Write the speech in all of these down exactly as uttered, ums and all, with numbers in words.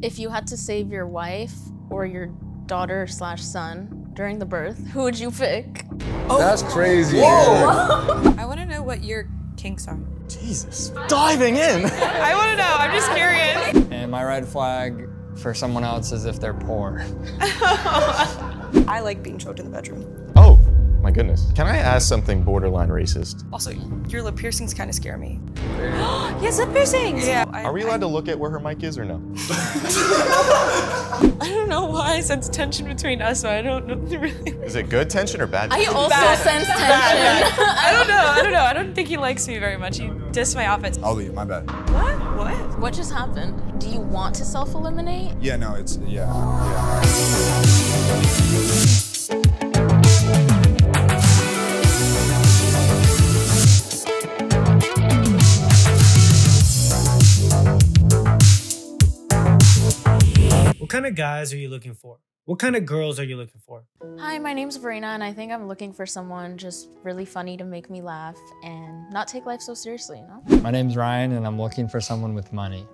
If you had to save your wife or your daughter slash son during the birth, who would you pick? Oh. That's crazy. Whoa. I want to know what your kinks are. Jesus. Diving in. I want to know. I'm just curious. And my red flag for someone else is if they're poor. I like being choked in the bedroom. Oh, my goodness. Can I ask something borderline racist? Also, your lip piercings kind of scare me. Yes, lip piercings! Yeah. Are we allowed I, to look at where her mic is or no? I don't know why I sense tension between us, so I don't know really. Is it good tension or bad tension? I also bad. sense tension. Bad, bad. I don't know, I don't know. I don't think he likes me very much. He dissed my outfits. I'll leave, my bad. What? What? What just happened? Do you want to self-eliminate? Yeah, no, it's, yeah. yeah. What kind of guys are you looking for? What kind of girls are you looking for? Hi, my name's Verena, and I think I'm looking for someone just really funny to make me laugh and not take life so seriously, you know? My name's Ryan, and I'm looking for someone with money.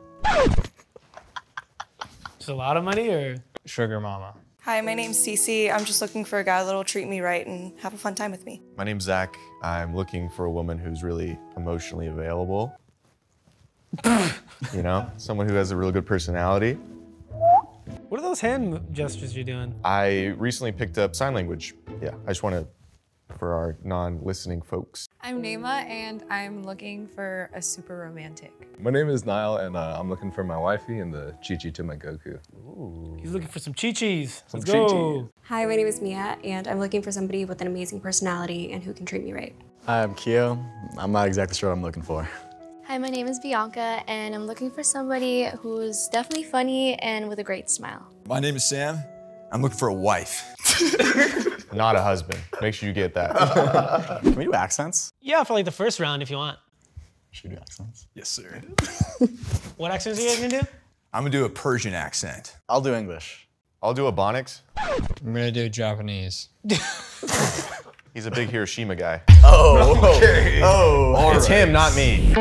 Just a lot of money or? Sugar mama. Hi, my name's Cece. I'm just looking for a guy that'll treat me right and have a fun time with me. My name's Zach. I'm looking for a woman who's really emotionally available. You know, someone who has a really good personality. What are those hand gestures you're doing? I recently picked up sign language. Yeah, I just want to, for our non-listening folks. I'm Neymar, and I'm looking for a super romantic. My name is Niall, and uh, I'm looking for my wifey and the chi-chi to my Goku. Ooh. He's looking for some chi-chis. Some chi-chis. Hi, my name is Mia, and I'm looking for somebody with an amazing personality and who can treat me right. Hi, I'm Keo. I'm not exactly sure what I'm looking for. Hi, my name is Bianca, and I'm looking for somebody who's definitely funny and with a great smile. My name is Sam. I'm looking for a wife. Not a husband. Make sure you get that. Can we do accents? Yeah, for like the first round if you want. Should we do accents? Yes, sir. What accents are you guys gonna do? I'm gonna do a Persian accent. I'll do English. I'll do a Ebonics. I'm gonna do Japanese. He's a big Hiroshima guy. Oh, okay. Oh, all it's right. Him, not me.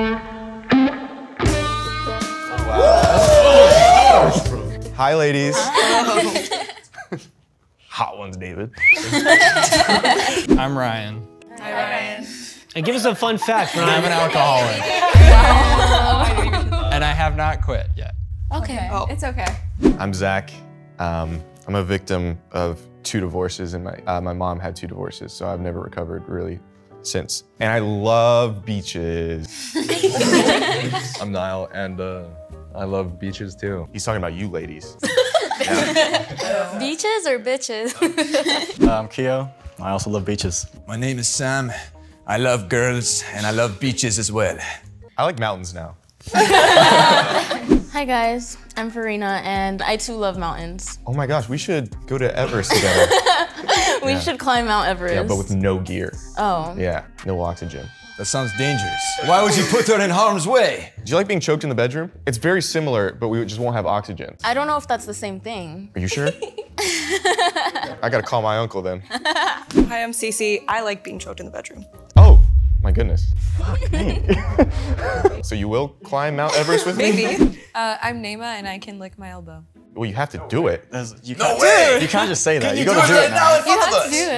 Wow. Hi, ladies. Oh. Hot ones, David. I'm Ryan. Hi, Ryan. And give us a fun fact, Ryan. I'm an alcoholic. Wow. And I have not quit yet. Okay, oh. It's okay. I'm Zach. Um, I'm a victim of two divorces, and my, uh, my mom had two divorces, so I've never recovered really since. And I love beaches. I'm Niall, and uh, I love beaches too. He's talking about you ladies. Yeah. Beaches or bitches? uh, I'm Keo. I also love beaches. My name is Sam. I love girls, and I love beaches as well. I like mountains now. Hi guys, I'm Farina, and I too love mountains. Oh my gosh, we should go to Everest together. we yeah. should climb Mount Everest. Yeah, but with no gear. Oh. Yeah, no oxygen. That sounds dangerous. Why would you put that in harm's way? Do you like being choked in the bedroom? It's very similar, but we just won't have oxygen. I don't know if that's the same thing. Are you sure? I gotta call my uncle then. Hi, I'm Cece. I like being choked in the bedroom. Oh. My goodness. So you will climb Mount Everest with Maybe. me? Maybe. Uh, I'm Nema, and I can lick my elbow. Well, you have to no do way. it. That's, you no way! You can't just say that. You, you gotta do, do it now. You have to do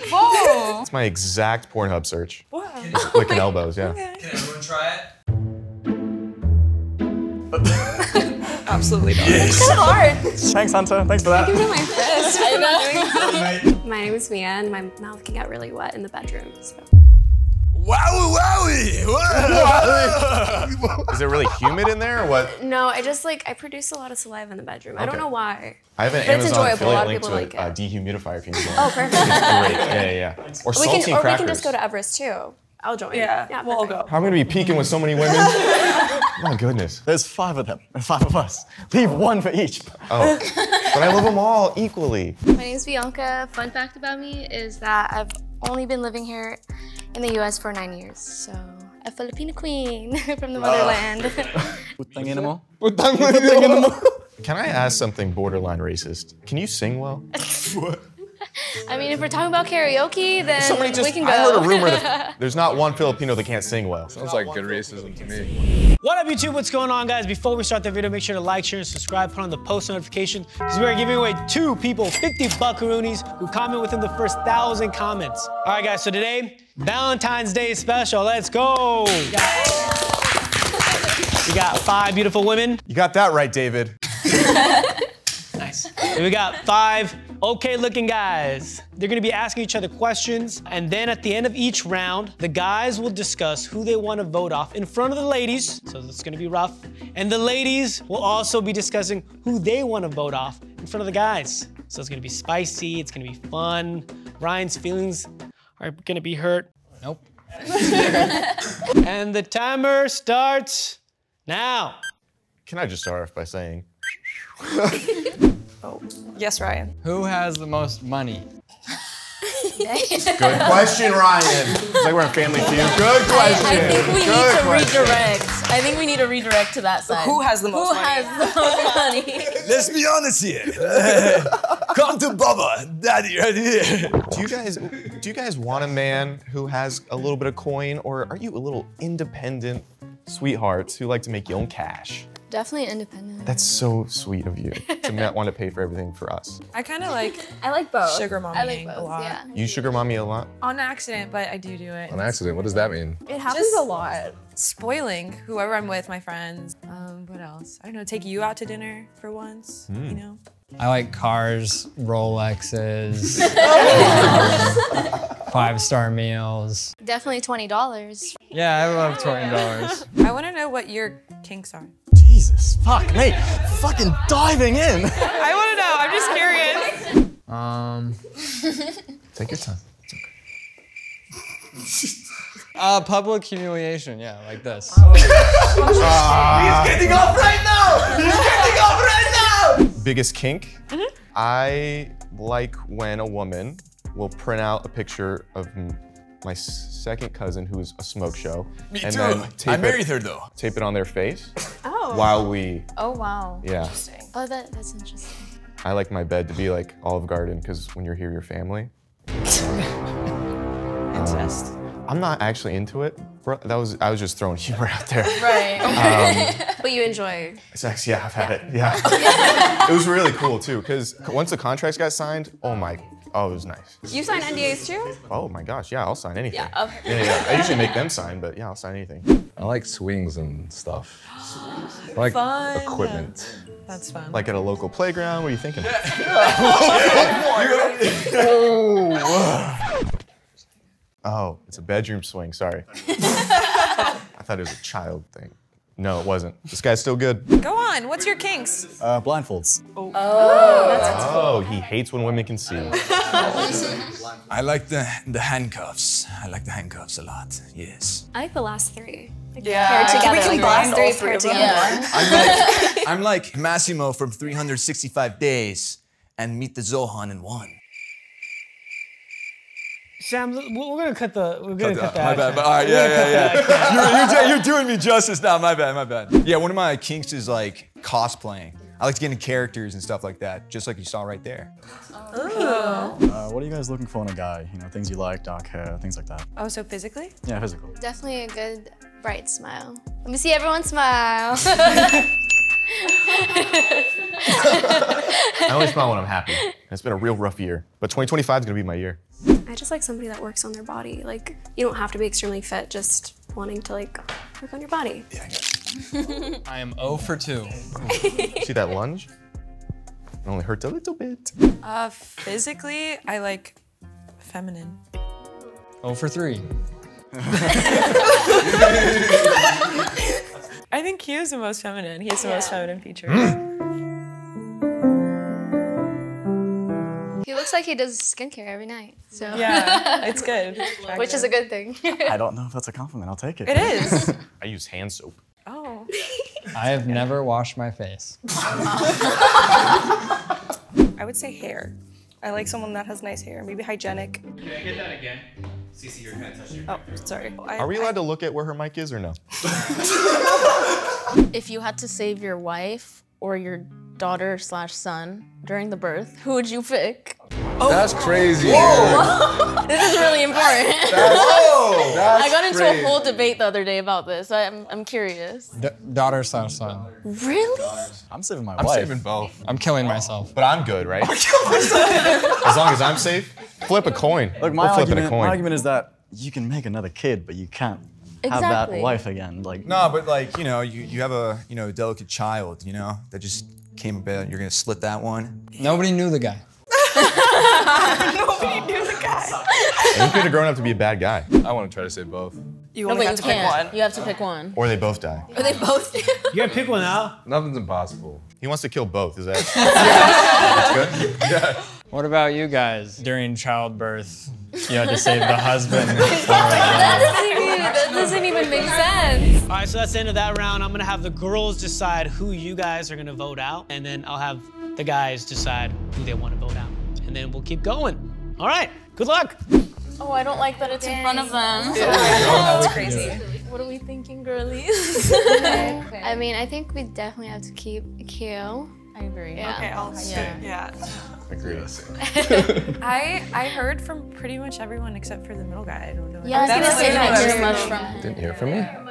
it. Whoa! It's my exact Pornhub search. Wow. Just licking elbows, yeah. Okay. Can everyone try it? Absolutely not. Yes. It's kind of hard. Thanks, Hunter. Thanks for that. I can do my fist. I know. My name is Mia, and my mouth can get really wet in the bedroom, so. Wowie, wowie! Wow. Is it really humid in there or what? No, I just like, I produce a lot of saliva in the bedroom. Okay. I don't know why. I have an but Amazon affiliate link to like a uh, dehumidifier if you want. Oh, perfect. Great. Yeah, yeah, yeah. Or salty crackers. Or we can just go to Everest too. I'll join. Yeah, yeah we'll all go. I'm gonna be peeking with so many women. My goodness. There's five of them, five of us. Leave one for each. Oh, but I love them all equally. My name's Bianca. Fun fact about me is that I've only been living here in the U S for nine years, so a Filipino queen from the motherland. Putang animal. Putang animal. Can I ask something borderline racist? Can you sing well? What? I mean, if we're talking about karaoke, then somebody just, we can go. I heard a rumor that there's not one Filipino that can't sing well. Sounds like good racism to me. What up, YouTube? What's going on, guys? Before we start the video, make sure to like, share, and subscribe. Put on the post notification, because we are giving away two people, fifty buckaroonies, who comment within the first thousand comments. All right, guys, so today, Valentine's Day special. Let's go. We got five beautiful women. You got that right, David. Nice. We got five okay-looking guys. They're gonna be asking each other questions, and then at the end of each round, the guys will discuss who they want to vote off in front of the ladies, so it's gonna be rough, and the ladies will also be discussing who they want to vote off in front of the guys. So it's gonna be spicy, it's gonna be fun. Ryan's feelings are gonna be hurt. Nope. And the timer starts now. Can I just start off by saying, oh. Yes, Ryan. Who has the most money? Good question, Ryan. It's like we're on Family Feud. Good question. I, I think we Good need to question. redirect. I think we need to redirect to that side. Who has the most Who money? Who has the most money? Let's be honest here. Come to Bubba, daddy right here. Do you guys, do you guys want a man who has a little bit of coin, or are you a little independent sweethearts who like to make your own cash? Definitely independent. That's so sweet of you to not want to pay for everything for us. I kind of like. I like both. Sugar mommy I like both, a lot. Yeah. You sugar mommy a lot? On accident, but I do do it. On accident? What does that mean? It happens Just a lot. Spoiling whoever I'm with, my friends. Um, what else? I don't know. Take you out to dinner for once. Mm. You know. I like cars, Rolexes, five-star meals. Definitely twenty dollars. Yeah, I love twenty dollars. I want to know what your kinks are. Jesus, fuck me, fucking diving in. I wanna know, I'm just curious. Um, take your time, it's okay. Uh, public humiliation, yeah, like this. Oh. uh, He's getting off right now! He's getting off right now! Biggest kink? Mm-hmm. I like when a woman will print out a picture of my second cousin, who's a smoke show. Me and too. Then tape I married it, her though. Tape it on their face. Oh. While we. Oh wow. Yeah. Interesting. Oh, that that's interesting. I like my bed to be like Olive Garden, because when you're here, your family. Incest. Um, I'm not actually into it. Bro, that was I was just throwing humor out there. Right. Um, but you enjoy sex? Yeah, I've had it. Yeah. It was really cool too, because once the contracts got signed, oh my. Oh, it was nice. You sign N D As too? Oh my gosh, yeah, I'll sign anything. Yeah, okay. yeah, yeah, yeah. I usually make them sign, but yeah, I'll sign anything. I like swings and stuff. I like fun. Equipment. That's fun. Like at a local playground, what are you thinking? Oh, it's a bedroom swing, sorry. I thought it was a child thing. No, it wasn't. This guy's still good. Go on, what's your kinks? Uh, blindfolds. Oh, oh that's cool. Oh, he hates when women can see. I like the, the handcuffs. I like the handcuffs a lot, yes. I like the last three. Like yeah. Together. We can bind three, all three together. Yeah. I'm, like, I'm like Massimo from three hundred sixty-five Days and Meet the Zohan in one. Sam, we're gonna cut the. We're gonna cut, cut that. My bad. But, all right, yeah, yeah, yeah. you're, you're, you're doing me justice now. My bad. My bad. Yeah, one of my kinks is like cosplaying. I like to get into characters and stuff like that, just like you saw right there. Oh. Uh, what are you guys looking for in a guy? You know, things you like, dark hair, things like that. Oh, so physically? Yeah, physical. Definitely a good, bright smile. Let me see everyone smile. I only smile when I'm happy. It's been a real rough year, but twenty twenty-five is gonna be my year. I just like somebody that works on their body. Like, you don't have to be extremely fit, just wanting to like work on your body. Yeah, I got you. I am oh for two. See that lunge? It only hurts a little bit. Uh, physically, I like feminine. oh for three. I think he is the most feminine. He has the yeah. most feminine features. He looks like he does skincare every night. So yeah, it's good. It's Which is a good thing. I don't know if that's a compliment. I'll take it. It is. I use hand soap. Oh. I have never washed my face. I would say hair. I like someone that has nice hair, maybe hygienic. Can I get that again? Cece, you're gonna touch your. Oh, sorry. I, Are we allowed I, to look at where her mic is or no? If you had to save your wife or your daughter slash son during the birth, who would you pick? Oh. That's crazy. Whoa. This is really important. That's, whoa. That's I got into crazy. a whole debate the other day about this. So I'm, I'm curious. D daughter slash son. Really? I'm saving my I'm life. I'm saving both. I'm killing wow. myself. But I'm good, right? As long as I'm safe, flip a coin. Look, my, argument, a coin. my argument is that you can make another kid, but you can't Exactly. have that life again. Like no, but like, you know, you, you have a, you know, delicate child, you know, that just came about. You're gonna slit that one. Nobody knew the guy. Nobody knew the guy. You could have grown up to be a bad guy. I want to try to say both. You only no, have you to can't. pick one. You have to pick one. Or they both die. Or they both do. You gotta pick one out. Nothing's impossible. He wants to kill both, is that? That's good? Yeah. What about you guys? During childbirth, you had to save the husband. Or, uh, that, doesn't even, that doesn't even make sense. All right, so that's the end of that round. I'm gonna have the girls decide who you guys are gonna vote out, and then I'll have the guys decide who they want to vote out. And then we'll keep going. All right, good luck. Oh, I don't like that it's Dang. in front of them. Yeah. Oh, that's crazy. What are we thinking, girlies? Okay. I mean, I think we definitely have to keep Keo. I agree. Yeah. Okay, I'll yeah. yeah. Agree. I I heard from pretty much everyone except for the middle guy. I don't know. Yeah, I was gonna say not too much from him. Didn't hear from me. I'll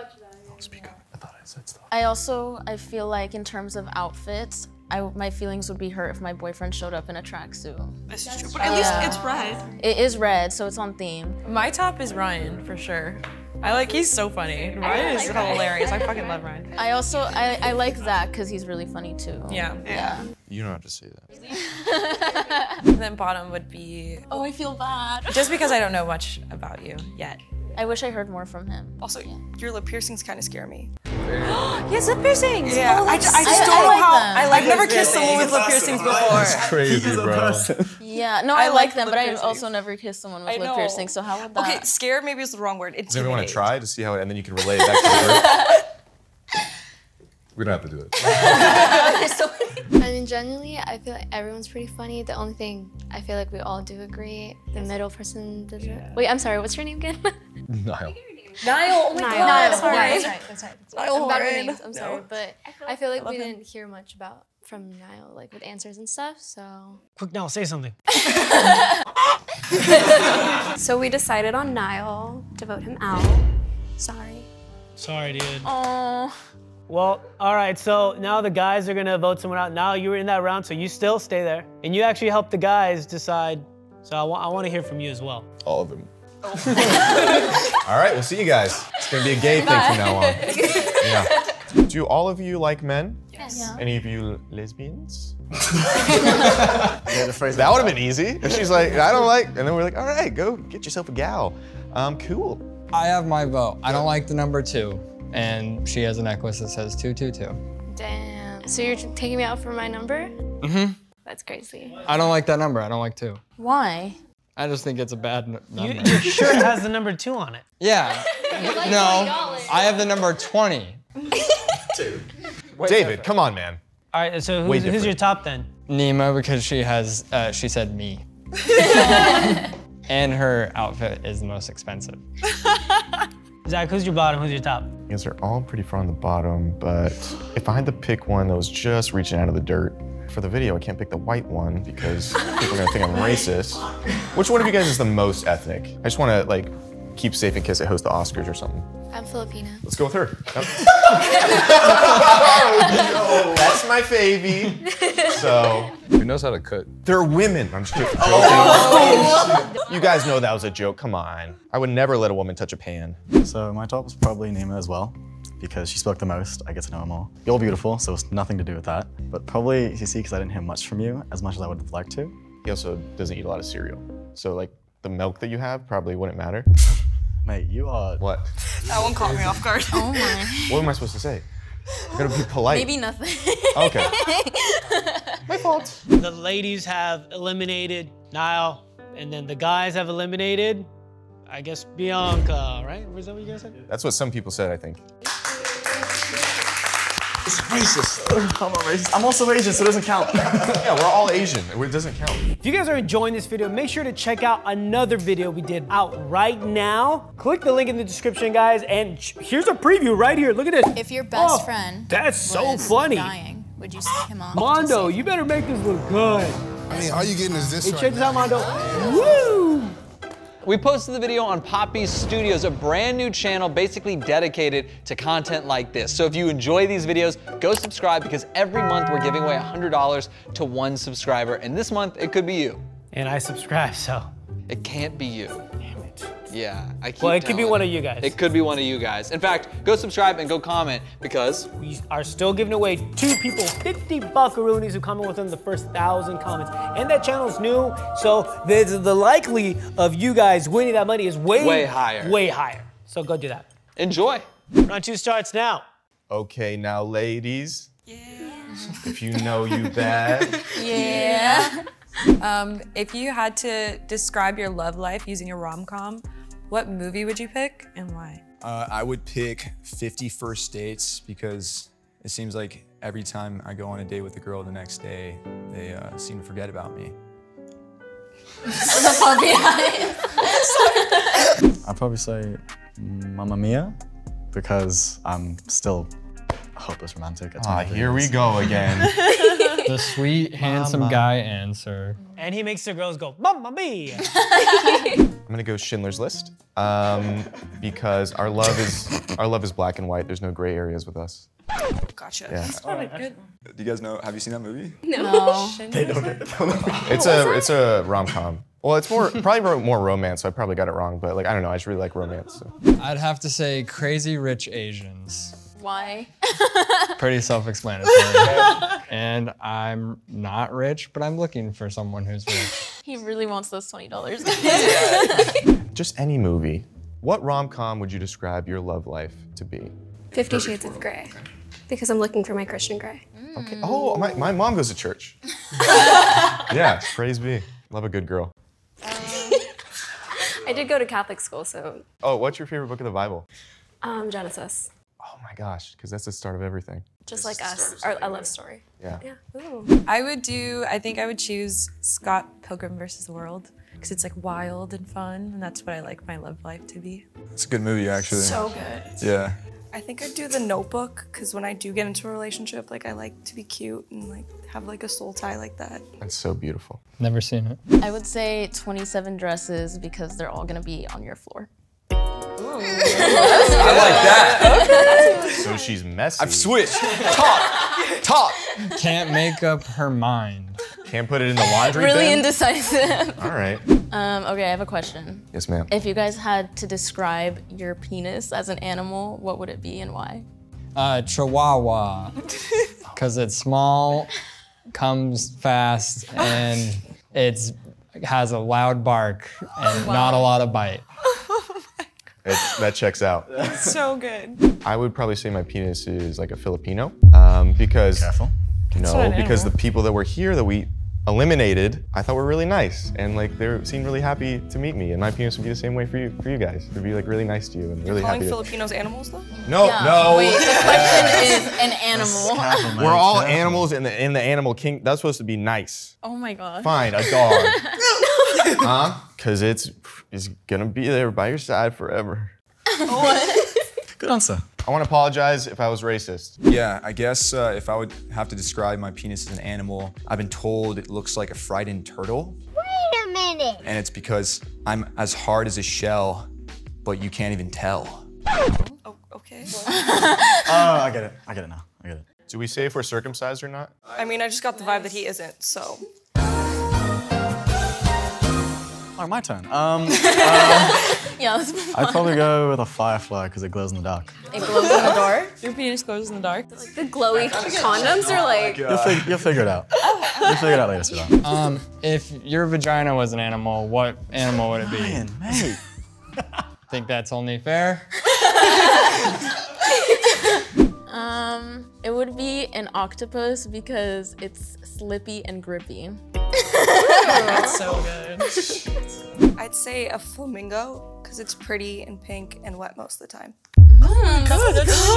speak up. I thought I said stuff. I also I feel like in terms of outfits, I my feelings would be hurt if my boyfriend showed up in a tracksuit. That's, That's true. But at least yeah. it's red. It is red, so it's on theme. My top is Ryan for sure. I like, he's so funny. Ryan is hilarious. I fucking love Ryan. I also, I, I like Zach because he's really funny too. Yeah. Yeah. You don't have to say that. And then bottom would be... Oh, I feel bad. Just because I don't know much about you yet. I wish I heard more from him. Also, yeah. your lip piercings kind of scare me. Yes, lip piercings! Yeah. Oh, I, I just I, don't I like know how... Them. I like I've never kissed someone with lip piercings before. That's crazy, bro. Yeah, no, I, I like them, but I've also never kissed someone with lip piercings, so how would that... Okay, scare maybe is the wrong word. Does everyone want to try to see how it... And then you can relay it back to the group? We don't have to do it. I mean, generally, I feel like everyone's pretty funny. The only thing I feel like we all do agree, the yes. middle person doesn't... Yeah. Wait, I'm sorry, what's your name again? Niall. Niall, oh my Niall. God, Niall, sorry. Niall, that's right, that's right. That's right. Niall, I'm bad with names, I'm no. sorry, but I feel like I we him. didn't hear much about from Niall, like with answers and stuff, so... Quick, Niall, say something. So we decided on Niall to vote him out. Sorry. Sorry, dude. Oh. Well, all right, so now the guys are gonna vote someone out. Niall, you were in that round, so you still stay there. And you actually helped the guys decide, so I, wa I wanna hear from you as well. All of them. All right, we'll see you guys. It's gonna be a gay Bye. thing from now on. Yeah. Do all of you like men? Yes. Yeah. Any of you lesbians? Yeah, the phrase that would have been easy. And she's like, I don't like, and then we're like, all right, go get yourself a gal. Um, cool. I have my vote. I don't like the number two, and she has a necklace that says two two two. Damn. So you're taking me out for my number? Mm-hmm. That's crazy. I don't like that number. I don't like two. Why? I just think it's a bad n number. Your shirt has the number two on it. Yeah. Like no, twenty dollars. I have the number twenty. Dude. Wait, David, no, come on, man. All right, so who's, who's your top then? Nima, because she has, uh, she said me. And her outfit is the most expensive. Zach, who's your bottom, who's your top? You guys are all pretty far on the bottom, but if I had to pick one that was just reaching out of the dirt, for the video, I can't pick the white one because people are gonna think I'm racist. Which one of you guys is the most ethnic? I just wanna like keep safe in case I host the Oscars or something. I'm Filipina. Let's go with her. Yep. Oh, that's my baby. So. Who knows how to cook? They're women. I'm just joking. Oh. You guys know that was a joke, come on. I would never let a woman touch a pan. So my top was probably Nima as well, because she spoke the most. I get to know them all. You're beautiful, so it's nothing to do with that. But probably Cece, because I didn't hear much from you, as much as I would have liked to. He also doesn't eat a lot of cereal. So like, the milk that you have probably wouldn't matter. Mate, you are... What? That one caught me off guard. Oh my. What am I supposed to say? I gotta be polite. Maybe nothing. Okay. My fault. The ladies have eliminated Niall, and then the guys have eliminated, I guess, Bianca, right? Is that what you guys said? That's what some people said, I think. It's racist. I'm not racist. I'm also Asian, so it doesn't count. Yeah, we're all Asian. It doesn't count. If you guys are enjoying this video, make sure to check out another video we did out right now. Click the link in the description, guys, and here's a preview right here. Look at this. If your best oh, friend that's so funny. dying, would you see him on? Mondo, you better make this look good. I mean, all you getting is this. Hey, right check this out, Mondo. Woo! We posted the video on Poppy Studios, a brand new channel basically dedicated to content like this. So if you enjoy these videos, go subscribe because every month we're giving away one hundred dollars to one subscriber. And this month, it could be you. And I subscribe, so. It can't be you. Damn it. Yeah, I keep Well, it could be one of you guys. It could be one of you guys. In fact, go subscribe and go comment because we are still giving away two people, fifty buckaroonies who comment within the first thousand comments. And that channel's new, so the, the likely of you guys winning that money is way, way higher. Way higher. So go do that. Enjoy. Round two starts now. Okay, now ladies. Yeah. If you know you bad. Yeah. Um, if you had to describe your love life using a rom-com, what movie would you pick and why? Uh, I would pick fifty First Dates because it seems like every time I go on a date with a girl the next day, they uh, seem to forget about me. I'd probably say Mamma Mia because I'm still a hopeless romantic. Ah, here we go again. The sweet, handsome Mama. guy answer. And he makes the girls go, Mamma Mia! I'm gonna go Schindler's List, um, because our love is our love is black and white. There's no gray areas with us. Gotcha. Yeah. That's not a good one. Do you guys know? Have you seen that movie? No. no. They don't. It's a it's a rom-com. Well, it's more probably more romance. So I probably got it wrong, but like I don't know. I just really like romance. So. I'd have to say Crazy Rich Asians. Why? Pretty self-explanatory. And I'm not rich, but I'm looking for someone who's rich. He really wants those twenty dollars. Just any movie. What rom-com would you describe your love life to be? Fifty Shades of Grey. Because I'm looking for my Christian Grey. Mm. Okay. Oh, my, my mom goes to church. Yeah, praise be. Love a good girl. Um, I did go to Catholic school, so. Oh, what's your favorite book of the Bible? Um, Genesis. Oh my gosh, because that's the start of everything. Just like us, our, our love story. Yeah. Yeah. Ooh. I would do, I think I would choose Scott Pilgrim versus the World, because it's like wild and fun, and that's what I like my love life to be. It's a good movie, actually. So good. Yeah. I think I'd do The Notebook, because when I do get into a relationship, like I like to be cute and like have like a soul tie like that. That's so beautiful. Never seen it. I would say twenty-seven Dresses, because they're all gonna be on your floor. I like that. Okay. So she's messy. I've switched. Top. Top. Can't make up her mind. Can't put it in the laundry bin? Really indecisive. All right. Um, okay, I have a question. Yes, ma'am. If you guys had to describe your penis as an animal, what would it be and why? Uh, Chihuahua. Because it's small, comes fast, and it's has a loud bark and wow. not a lot of bite. It's, that checks out. That's so good. I would probably say my penis is like a Filipino um, because Careful. no, because the people that were here that we eliminated, I thought were really nice and like they seemed really happy to meet me. And my penis would be the same way for you, for you guys. It would be like really nice to you and really happy. You're calling Filipinos animals though? No, yeah. no. Wait, the question is an animal. We're all animals in the in the animal kingdom. That's supposed to be nice. Oh my God. Fine, a dog. Huh? Because it's, it's gonna be there by your side forever. What? Good answer. I want to apologize if I was racist. Yeah, I guess uh, if I would have to describe my penis as an animal, I've been told it looks like a frightened turtle. Wait a minute. And it's because I'm as hard as a shell, but you can't even tell. Oh, okay. Oh, uh, I get it. I get it now. I get it. Do we say if we're circumcised or not? I mean, I just got the vibe that he isn't, so. Oh, my turn. Um, um, yeah, I'd probably go with a firefly because it glows in the dark. It glows in the dark? Your penis glows in the dark? Like the glowy condoms are like... You'll, fig you'll figure it out. Oh. You'll figure it out later, sweetheart. Um, if your vagina was an animal, what animal would it be? Ryan, mate. Think that's only fair? um, it would be an octopus because it's slippy and grippy. That's so good. I'd say a flamingo, because it's pretty and pink and wet most of the time. Oh my God, that's so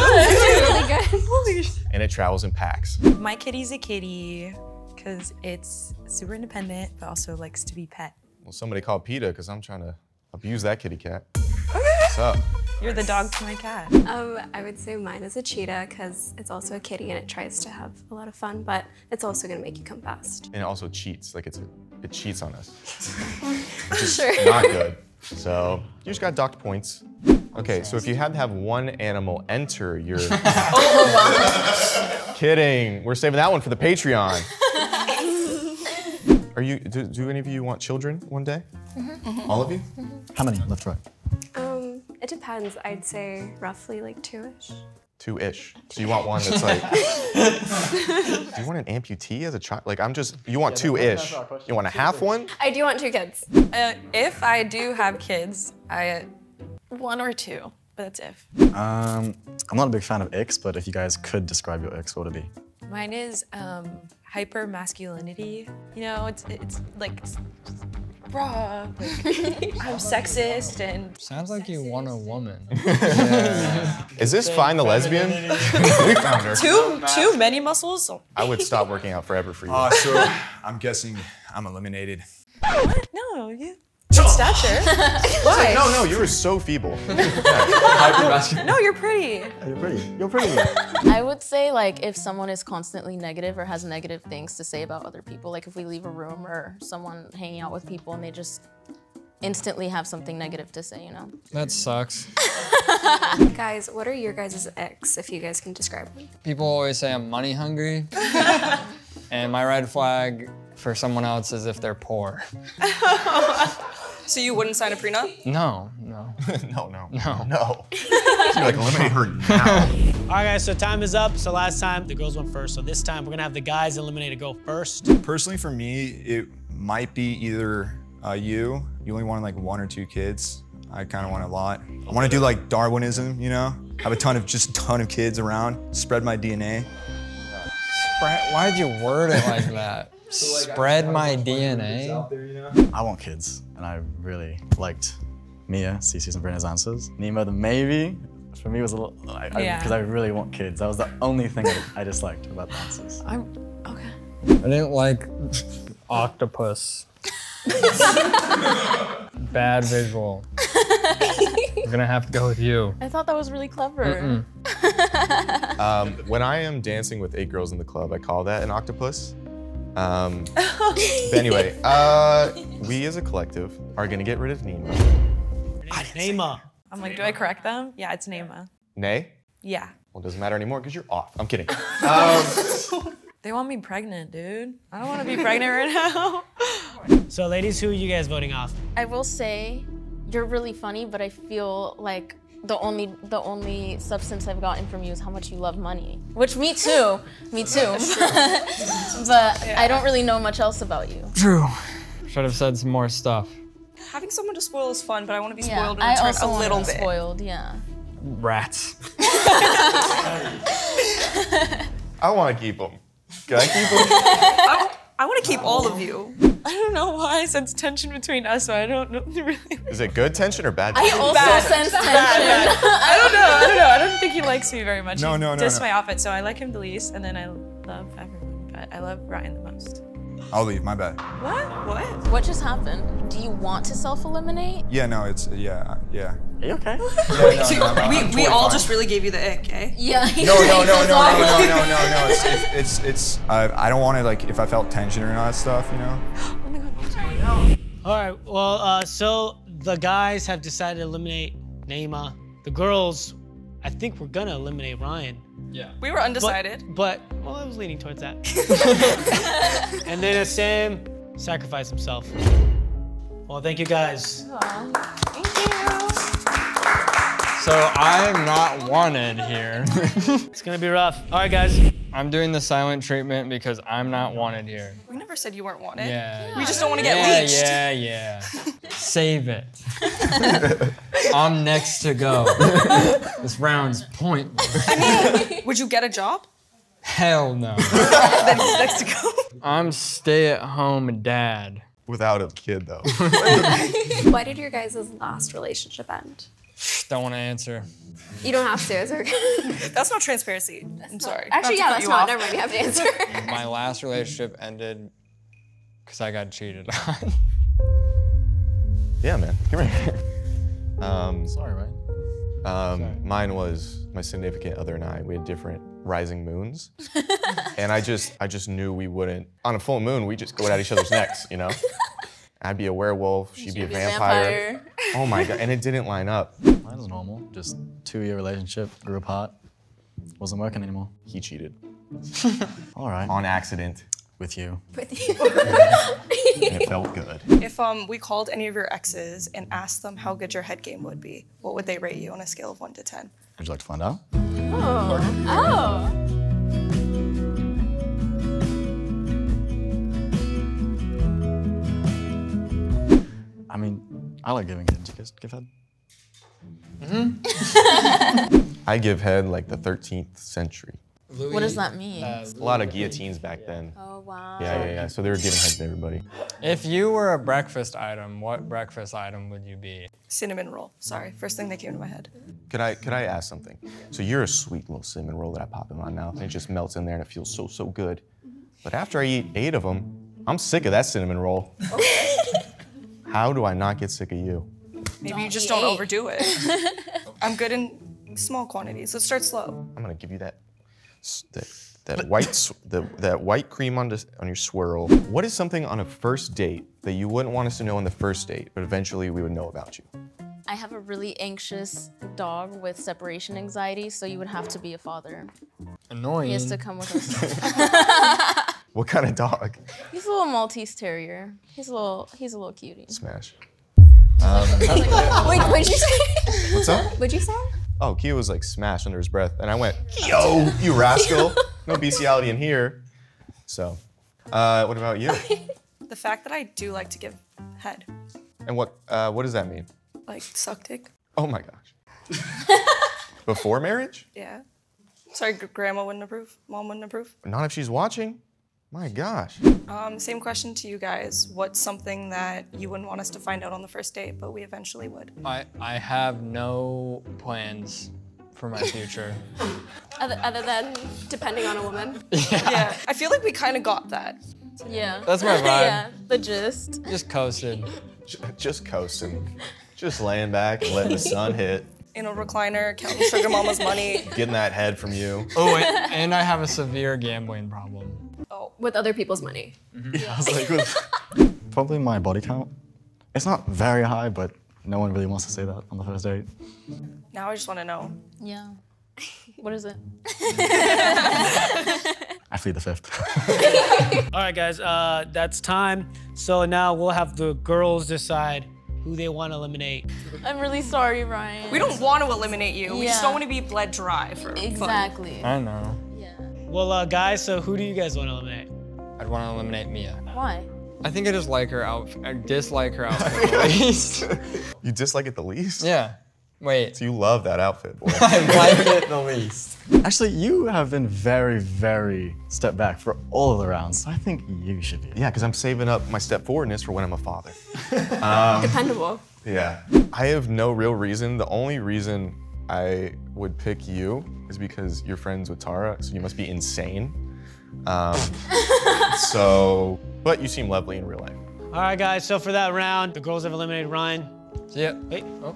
good. Really good. And it travels in packs. My kitty's a kitty, because it's super independent, but also likes to be pet. Well, somebody called PETA, because I'm trying to abuse that kitty cat. Okay. What's up? You're the dog to my cat. Um, I would say mine is a cheetah because it's also a kitty and it tries to have a lot of fun, but it's also gonna make you come fast. And it also cheats, like it's it cheats on us. Which is sure. Not good. So you just got docked points. Okay, so if you had to have one animal enter your... Oh, kidding. We're saving that one for the Patreon. Are you? Do, do any of you want children one day? Mm-hmm. Mm-hmm. All of you? Mm-hmm. How many? Left, right. Um, it depends. I'd say roughly like two-ish. Two-ish. So you want one that's like... Do you want an amputee as a child? Like, I'm just... You want yeah, two-ish. You want a half one? I do want two kids. Uh, if I do have kids, I... One or two, but that's if. Um, I'm not a big fan of icks, but if you guys could describe your icks, what would it be? Mine is um, hyper-masculinity. You know, it's, it's like it's raw, like I'm sexist and... Sounds like sexist. You want a woman. Yeah. Is this Find the Lesbian? We found her. Too, too many muscles? I would stop working out forever for you. Uh, so I'm guessing I'm eliminated. What? No, you... Stature? Why? Like, no, no, you were so feeble. No, you're pretty. You're pretty. You're pretty. I would say, like, if someone is constantly negative or has negative things to say about other people, like if we leave a room or someone hanging out with people and they just instantly have something negative to say, you know? That sucks. Guys, what are your guys' icks, if you guys can describe them? People always say I'm money hungry. And my red flag for someone else is if they're poor. So you wouldn't sign a prenup? No, no. no, no. No. No. You're like, eliminate her now. All right, guys, so time is up. So last time, the girls went first. So this time, we're going to have the guys eliminate a girl first. Personally, for me, it might be either uh, you. You only want, like, one or two kids. I kind of want a lot. I want to do, like, Darwinism, you know? Have a ton of, just a ton of kids around. Spread my D N A. Why did you word it like that? So like Spread my D N A. There, you know? I want kids, and I really liked Mia, Cece's and Verena's answers. Nemo, the maybe, for me was a little, like, yeah. Because I, I really want kids. That was the only thing I, I disliked about the answers. I'm, okay. I didn't like octopus. Bad visual. I'm gonna have to go with you. I thought that was really clever. Mm-mm. um, when I am dancing with eight girls in the club, I call that an octopus. Um, but anyway, uh, we as a collective are gonna get rid of Nima. Nima. I'm like, do I correct them? Yeah, it's Nima. Nay? Yeah. Well, it doesn't matter anymore because you're off. I'm kidding. um, they want me pregnant, dude. I don't want to be pregnant right now. So, ladies, who are you guys voting off? I will say, you're really funny, but I feel like the only the only substance I've gotten from you is how much you love money. Which me too, me too. But yeah. I don't really know much else about you. True. Should have said some more stuff. Having someone to spoil is fun, but I want to be yeah, spoiled in return a little bit. I also want to be spoiled, yeah. Rats. I want to keep them. Can I keep them? I, I want to keep all of you. I don't know why I sense tension between us, so I don't know really. Is it good tension or bad tension? I also bad. sense tension. Bad, bad. I don't know, I don't know. I don't think he likes me very much. No, he no, no, dissed no. my outfit, so I like him the least, and then I love everyone, but I love Ryan the most. I'll leave, my bad. What? What? What just happened? Do you want to self-eliminate? Yeah, no, it's, yeah, yeah. Are you okay? Yeah, no, no, no, we we all fine. Just really gave you the ick, eh? Yeah. No, no, no, no, no, no, no, no, no, no. It's, it's, it's, it's uh, I don't want to, like, if I felt tension or not stuff, you know? Oh my God, what's going on? All right, well, uh, so the guys have decided to eliminate Naima. The girls, I think we're gonna eliminate Ryan. Yeah. We were undecided. But, but well, I was leaning towards that. And then Sam sacrificed himself. Well, thank you guys. Aww. Thank you. So I'm not wanted here. It's gonna be rough. All right, guys. I'm doing the silent treatment because I'm not wanted here. We never said you weren't wanted. Yeah. yeah. We just don't want to get yeah, leached. Yeah, yeah, yeah. Save it. I'm next to go. This round's pointless. I mean, would you get a job? Hell no. Then he's next to go. I'm stay-at-home dad. Without a kid, though. Why did your guys' last relationship end? Don't want to answer. You don't have to, it's okay. That's not transparency. That's I'm not, sorry. Actually, yeah, that's not. Never mind, you have to answer. My last relationship ended because I got cheated on. Yeah, man. Come here. Um, sorry, Ryan. Um, mine was my significant other and I. We had different rising moons, and I just I just knew we wouldn't. On a full moon, we just go at each other's necks, you know. I'd be a werewolf, she'd, she'd be a vampire. vampire. Oh my god! And it didn't line up. Mine's normal. Just two-year relationship, grew apart, wasn't working anymore. He cheated. All right. On accident. With you. With you. It felt good. If um we called any of your exes and asked them how good your head game would be, what would they rate you on a scale of one to ten? Would you like to find out? Oh. Oh. I mean, I like giving head. Do you guys give head? Mm-hmm. I give head like the thirteenth century. Louis, what does that mean? Uh, a lot of guillotines back yeah. then. Oh, wow. Yeah, yeah, yeah. So they were giving heads to everybody. If you were a breakfast item, what breakfast item would you be? Cinnamon roll. Sorry, first thing that came to my head. Could I could I ask something? So you're a sweet little cinnamon roll that I pop in my mouth, and it just melts in there, and it feels so, so good. But after I eat eight of them, I'm sick of that cinnamon roll. Okay. How do I not get sick of you? Maybe don't you just don't eight. overdo it. I'm good in small quantities. Let's start slow. I'm going to give you that. That, that white the, that white cream on, dis, on your swirl. What is something on a first date that you wouldn't want us to know on the first date, but eventually we would know about you? I have a really anxious dog with separation anxiety, so you would have to be a father. Annoying. He has to come with us. What kind of dog? He's a little Maltese terrier. He's a little he's a little cutie. Smash. Um, Wait, what'd you say? What's up? What'd you say? Oh, Keo was like smashed under his breath, and I went, "Yo, you rascal! No bestiality in here." So, uh, what about you? The fact that I do like to give head. And what uh, what does that mean? Like suck dick. Oh my gosh. Before marriage? Yeah. Sorry, grandma wouldn't approve. Mom wouldn't approve. Not if she's watching. My gosh. Um, same question to you guys. What's something that you wouldn't want us to find out on the first date, but we eventually would? I, I have no plans for my future. other, other than depending on a woman? Yeah. yeah. I feel like we kind of got that. Yeah. That's my vibe. Yeah, the gist. Just coasting. Just coasting. Just laying back and letting the sun hit. In a recliner, counting sugar mama's money. Getting that head from you. Oh, and, and I have a severe gambling problem. Oh, with other people's money. Mm-hmm. Yeah, I was like, with probably my body count. It's not very high, but no one really wants to say that on the first date. Now I just want to know. Yeah. What is it? I plead the fifth. All right, guys, uh, that's time. So now we'll have the girls decide who they want to eliminate. I'm really sorry, Ryan. We don't want to eliminate you. Yeah. We just don't want to be bled dry for exactly. fun. I know. Well, uh, guys, so who do you guys want to eliminate? I'd want to eliminate Mia. Why? I think I just like her outfit. I dislike her outfit the least. You dislike it the least? Yeah. Wait. So you love that outfit, boy. I like it the least. Actually, you have been very, very step back for all of the rounds, so I think you should be. Yeah, because I'm saving up my step forwardness for when I'm a father. um, Dependable. Yeah. I have no real reason. The only reason I would pick you is because you're friends with Tara, so you must be insane. Um, so, but you seem lovely in real life. All right, guys, so for that round, the girls have eliminated Ryan. Yeah. Wait, oh.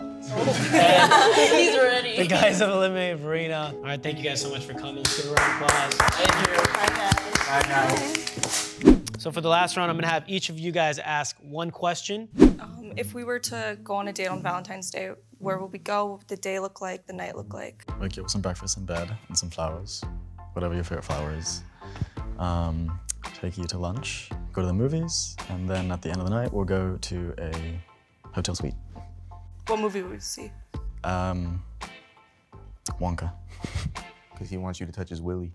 He's ready. The guys have eliminated Verena. All right, thank you guys so much for coming. Let's give a round of applause. Thank you. Bye, guys. Bye, guys. So for the last round, I'm gonna have each of you guys ask one question. Um, if we were to go on a date on Valentine's Day, where will we go? What would the day look like? The night look like? Like get some breakfast in bed and some flowers, whatever your favorite flower is. Um, take you to lunch, go to the movies, and then at the end of the night, we'll go to a hotel suite. What movie would we see? Um, Wonka. Because he wants you to touch his willy.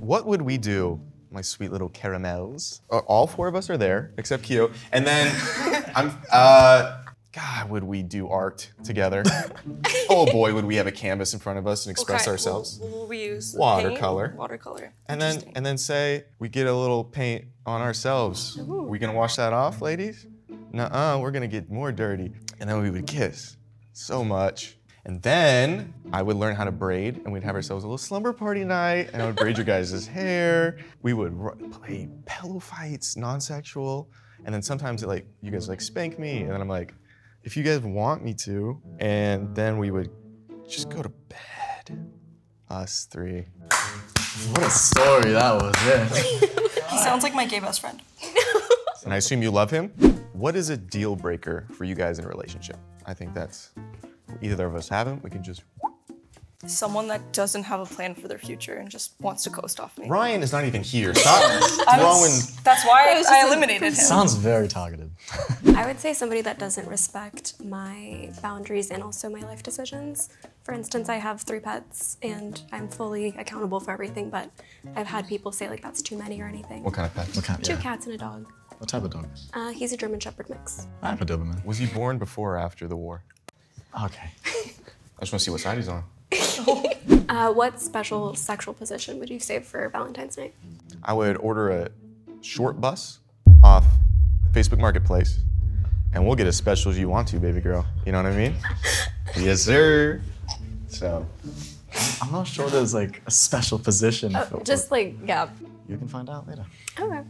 What would we do? My sweet little caramels. All four of us are there, except Keo. And then I'm, uh, God, would we do art together? Oh boy, would we have a canvas in front of us and express okay. ourselves? What will we use? Watercolor. Paint? Watercolor. And then, and then say we get a little paint on ourselves. Ooh. We gonna wash that off, ladies? Nuh-uh, we're gonna get more dirty. And then we would kiss so much. And then I would learn how to braid, and we'd have ourselves a little slumber party night, and I would braid your guys' hair. We would play pillow fights, non-sexual, and then sometimes it like you guys like spank me, and then I'm like, if you guys want me to. And then we would just go to bed. Us three. What a story that was, it. He sounds like my gay best friend. And I assume you love him. What is a deal breaker for you guys in a relationship? I think that's, either of us haven't, we can just. Someone that doesn't have a plan for their future and just wants to coast off me. Ryan is not even here. Stop throwing. That's why I, I eliminated him. Sounds very targeted. I would say somebody that doesn't respect my boundaries and also my life decisions. For instance, I have three pets and I'm fully accountable for everything, but I've had people say like, that's too many or anything. What kind of pets? What kind, Two yeah. cats and a dog. What type of dog? Uh, he's a German Shepherd mix. I'm a Doberman. Was he born before or after the war? Okay. I just want to see what side he's on. uh, what special sexual position would you save for Valentine's night? I would order a short bus off Facebook Marketplace, and we'll get as special as you want to, baby girl. You know what I mean? Yes, sir. So, I'm not sure there's like a special position. Oh, for just like, yeah. You can find out later. Okay.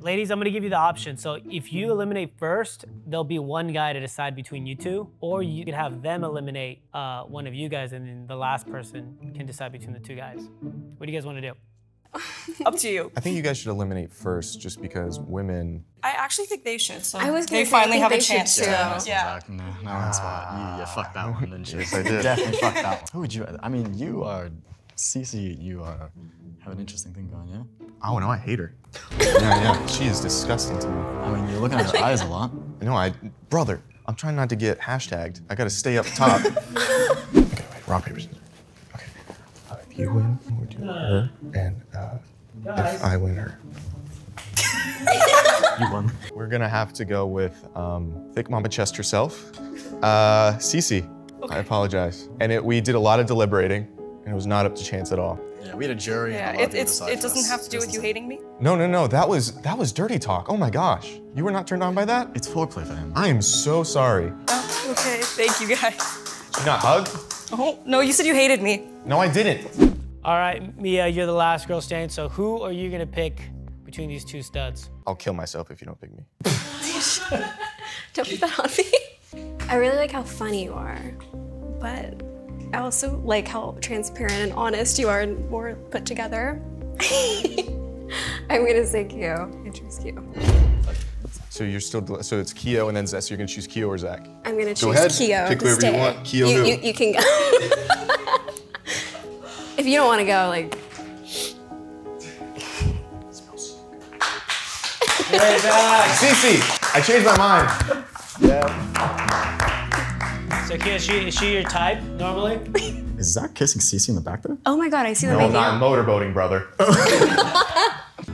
Ladies, I'm gonna give you the option. So if you eliminate first, there'll be one guy to decide between you two, or you could have them eliminate uh, one of you guys, and then the last person can decide between the two guys. What do you guys wanna do? Up to you. I think you guys should eliminate first, just because women. I actually think they should. So I was they say, finally I have they a chance to. Yeah. yeah. No, no ah. one's fine. You, you fucked that one, didn't you? Yes, I did. Definitely fucked that one. Who would you? I mean, you are Cece. You are have an interesting thing going, yeah. Oh no, I hate her. yeah, yeah. She is disgusting to me. I mean, you're looking at her eyes a lot. No, I, brother, I'm trying not to get hashtagged. I gotta stay up top. Okay, wait, rock, paper, scissors. Okay, uh, if you win, we're doing her, and uh, if I win her. You won. We're gonna have to go with um, Thick Mama Chest herself, uh, Cece. Okay. I apologize. And it, we did a lot of deliberating, and it was not up to chance at all. Yeah, we had a jury. Yeah, and a lot it, of it's, it doesn't us. have to do with you hating me. No, no, no. That was that was dirty talk. Oh my gosh, you were not turned on by that. It's foreplay for him. I am so sorry. Oh, okay, thank you guys. Did you not hug? Oh no, you said you hated me. No, I didn't. All right, Mia, you're the last girl standing. So who are you gonna pick between these two studs? I'll kill myself if you don't pick me. Don't put that on me. I really like how funny you are, but. I also like how transparent and honest you are and more put together. I'm gonna say Keo. I choose Keo. So you're still, so it's Keo and then Zach, so you're gonna choose Keo or Zach? I'm gonna choose Keo. Go ahead, Keo pick whoever stay. you want. Keo you, you, you can go. If you don't wanna go, like. It smells so good. Way back. Cece, I changed my mind. Yeah. So Keo, is she, is she your type normally? Is Zach kissing Cece in the back there? Oh my god, I see that video. No, not motorboating, brother.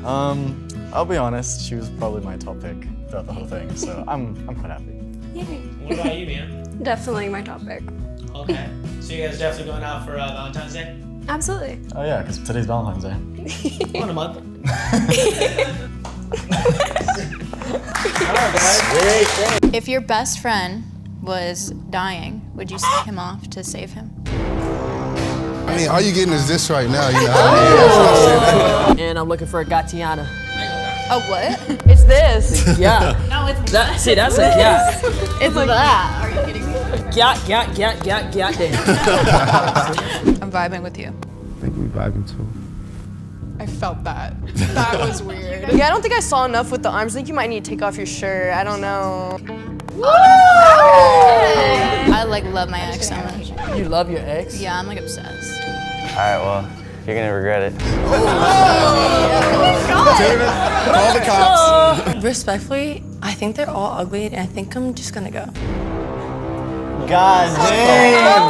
um, I'll be honest, she was probably my top pick throughout the whole thing, so I'm I'm quite happy. Yay. What about you, Mia? Definitely my top pick. Okay, so you guys definitely going out for uh, Valentine's Day? Absolutely. Oh yeah, because today's Valentine's Day. One a month. All right, guys. Sweet. If your best friend was dying, would you send him off to save him? I mean, all you getting is this right now, you know? Oh. And I'm looking for a Gatiana. A what? It's this. Yeah. No, it's that. See, that's a yeah. It's like that. Are you kidding me? Gat, gat, gat, gat, gat. I'm vibing with you. I think we vibing too. I felt that. That was weird. Yeah, I don't think I saw enough with the arms. I think you might need to take off your shirt. I don't know. Woo! I like love my ex so much. You love your ex? Yeah, I'm like obsessed. All right, well, you're gonna regret it. Oh, all the cops. Respectfully, I think they're all ugly, and I think I'm just gonna go. God damn!